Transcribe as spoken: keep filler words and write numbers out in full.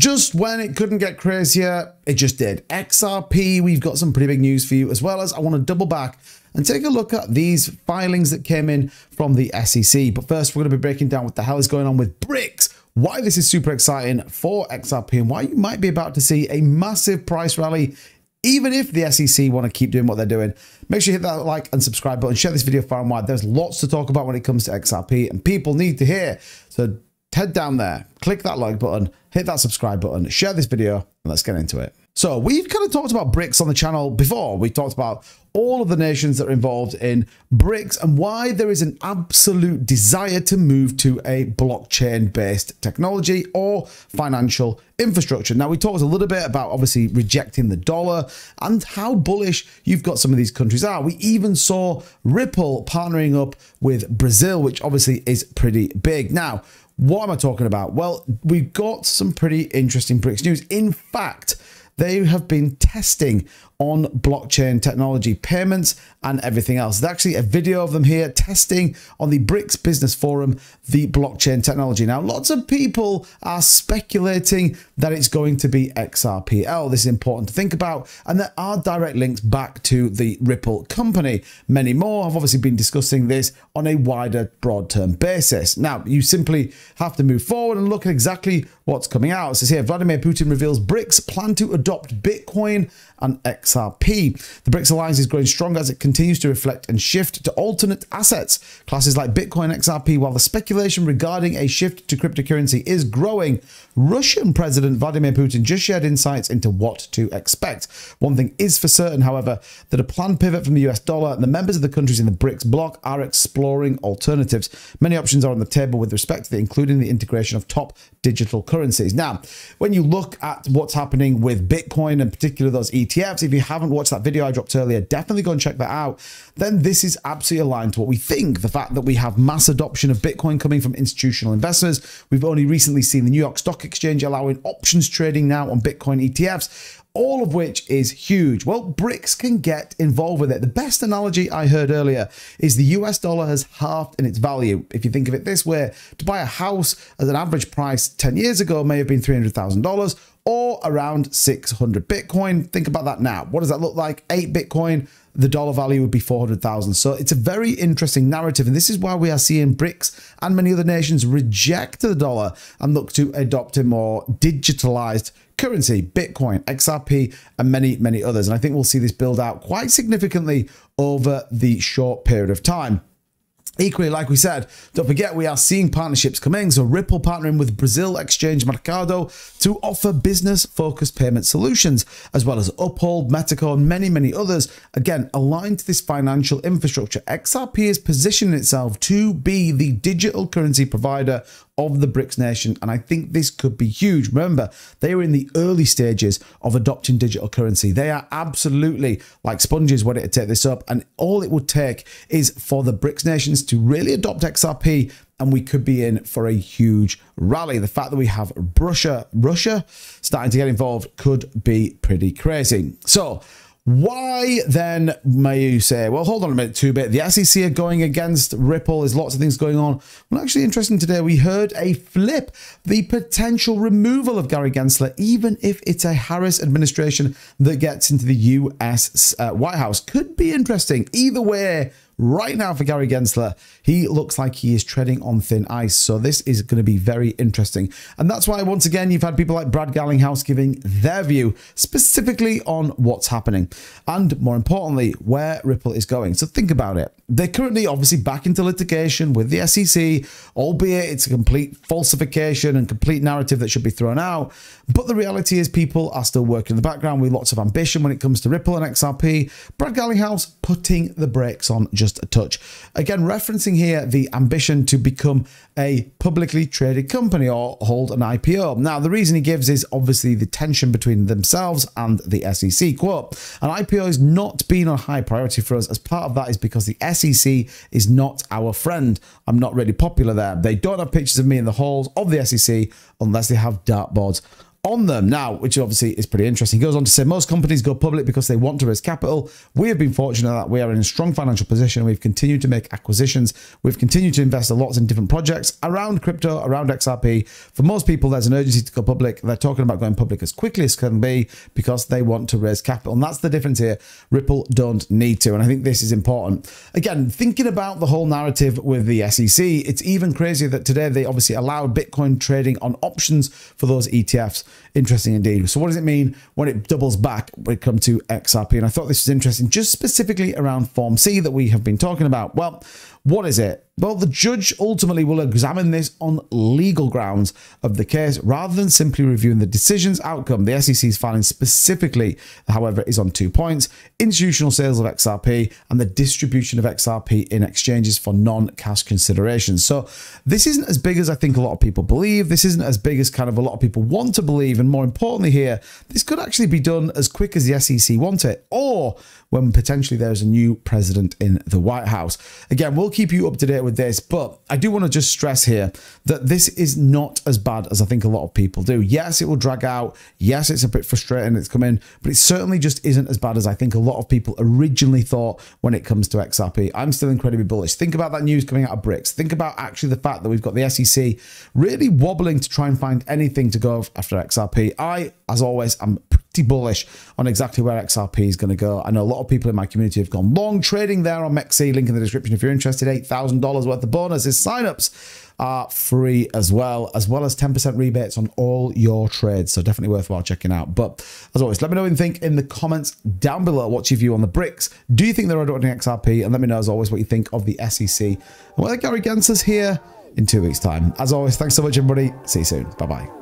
Just when it couldn't get crazier, it just did. X R P, we've got some pretty big news for you, as well as I want to double back and take a look at these filings that came in from the S E C. But first, we're going to be breaking down what the hell is going on with BRICS, why this is super exciting for X R P, and why you might be about to see a massive price rally, even if the S E C want to keep doing what they're doing. Make sure you hit that like and subscribe button, share this video far and wide. There's lots to talk about when it comes to X R P, and people need to hear. So head down there, click that like button, hit that subscribe button, share this video, and let's get into it. So we've kind of talked about BRICS on the channel before. We talked about all of the nations that are involved in BRICS and why there is an absolute desire to move to a blockchain-based technology or financial infrastructure. Now, we talked a little bit about obviously rejecting the dollar and how bullish you've got some of these countries are. We even saw Ripple partnering up with Brazil, which obviously is pretty big. Now, what am I talking about? Well, we've got some pretty interesting BRICS news. In fact, they have been testing on blockchain technology, payments, and everything else. There's actually a video of them here testing on the BRICS Business Forum, the blockchain technology. Now, lots of people are speculating that it's going to be X R P L. This is important to think about. And there are direct links back to the Ripple company. Many more have obviously been discussing this on a wider, broad-term basis. Now, you simply have to move forward and look at exactly what's coming out. It says here, Vladimir Putin reveals BRICS plan to adopt Bitcoin and X R P. The BRICS alliance is growing strong as it continues to reflect and shift to alternate assets, classes like Bitcoin and X R P, while the speculation regarding a shift to cryptocurrency is growing. Russian President Vladimir Putin just shared insights into what to expect. One thing is for certain, however, that a planned pivot from the U S dollar and the members of the countries in the BRICS bloc are exploring alternatives. Many options are on the table with respect to the, including the integration of top digital currencies. Now, when you look at what's happening with Bitcoin, and particularly those E T Fs, if you haven't watched that video I dropped earlier, definitely go and check that out. Then this is absolutely aligned to what we think. The fact that we have mass adoption of Bitcoin coming from institutional investors. We've only recently seen the New York Stock Exchange allowing options trading now on Bitcoin E T Fs, all of which is huge. Well, BRICS can get involved with it. The best analogy I heard earlier is the U S dollar has halved in its value. If you think of it this way, to buy a house as an average price ten years ago may have been three hundred thousand dollars or around six hundred Bitcoin. Think about that now. What does that look like? eight Bitcoin. The dollar value would be four hundred thousand. So it's a very interesting narrative. And this is why we are seeing BRICS and many other nations reject the dollar and look to adopt a more digitalized currency, Bitcoin, X R P, and many, many others. And I think we'll see this build out quite significantly over the short period of time. Equally, like we said, don't forget we are seeing partnerships coming. So Ripple partnering with Brazil exchange Mercado to offer business-focused payment solutions, as well as Uphold, Metaco, and many, many others. Again, aligned to this financial infrastructure, X R P is positioning itself to be the digital currency provider of the BRICS nation, and I think this could be huge. Remember, they are in the early stages of adopting digital currency. They are absolutely like sponges ready to take this up, and all it would take is for the BRICS nations to really adopt X R P, and we could be in for a huge rally. The fact that we have Russia, Russia starting to get involved could be pretty crazy. So why then may you say, well, hold on a minute, two bit. The S E C are going against Ripple. There's lots of things going on. Well, actually, interesting today, we heard a flip, the potential removal of Gary Gensler, even if it's a Harris administration that gets into the U S uh, White House. Could be interesting. Either way, right now for Gary Gensler, he looks like he is treading on thin ice. So this is going to be very interesting. And that's why, once again, you've had people like Brad Garlinghouse giving their view specifically on what's happening and, more importantly, where Ripple is going. So think about it. They're currently obviously back into litigation with the S E C, albeit it's a complete falsification and complete narrative that should be thrown out. But the reality is people are still working in the background with lots of ambition when it comes to Ripple and X R P. Brad Garlinghouse putting the brakes on just a touch. Again, referencing here the ambition to become a publicly traded company or hold an I P O. Now, the reason he gives is obviously the tension between themselves and the S E C. Quote, an I P O has not been on high priority for us. As part of that is because the S E C is not our friend. I'm not really popular there. They don't have pictures of me in the halls of the S E C unless they have dartboards on them now, which obviously is pretty interesting. He goes on to say, most companies go public because they want to raise capital. We have been fortunate that we are in a strong financial position. We've continued to make acquisitions. We've continued to invest a lot in different projects around crypto, around X R P. For most people, there's an urgency to go public. They're talking about going public as quickly as can be because they want to raise capital. And that's the difference here. Ripple don't need to. And I think this is important. Again, thinking about the whole narrative with the S E C, it's even crazier that today they obviously allowed Bitcoin trading on options for those E T Fs. Interesting indeed. So what does it mean when it doubles back when it comes to X R P? And I thought this was interesting, just specifically around Form C that we have been talking about. Well, what is it? Well, the judge ultimately will examine this on legal grounds of the case rather than simply reviewing the decision's outcome. The S E C's filing specifically, however, is on two points: institutional sales of X R P and the distribution of X R P in exchanges for non-cash considerations. So this isn't as big as I think a lot of people believe. This isn't as big as kind of a lot of people want to believe. And more importantly here, this could actually be done as quick as the S E C wants it, or when potentially there's a new president in the White House. Again, we'll keep you up to date with this, but I do want to just stress here that this is not as bad as I think a lot of people do. Yes, it will drag out. Yes, it's a bit frustrating it's come in, but it certainly just isn't as bad as I think a lot of people originally thought when it comes to X R P. I'm still incredibly bullish. Think about that news coming out of BRICS. Think about actually the fact that we've got the S E C really wobbling to try and find anything to go after X R P. I, as always, I'm pretty bullish on exactly where X R P is going to go. I know a lot of people in my community have gone long trading there on M E X I, link in the description if you're interested. eight thousand dollars worth of bonuses. Sign-ups are free as well, as well as ten percent rebates on all your trades. So definitely worthwhile checking out. But as always, let me know what you think in the comments down below. What's your view on the BRICS? Do you think they're adopting X R P? And let me know as always what you think of the S E C. And well, Gary Gensler's here in two weeks' time. As always, thanks so much, everybody. See you soon. Bye-bye.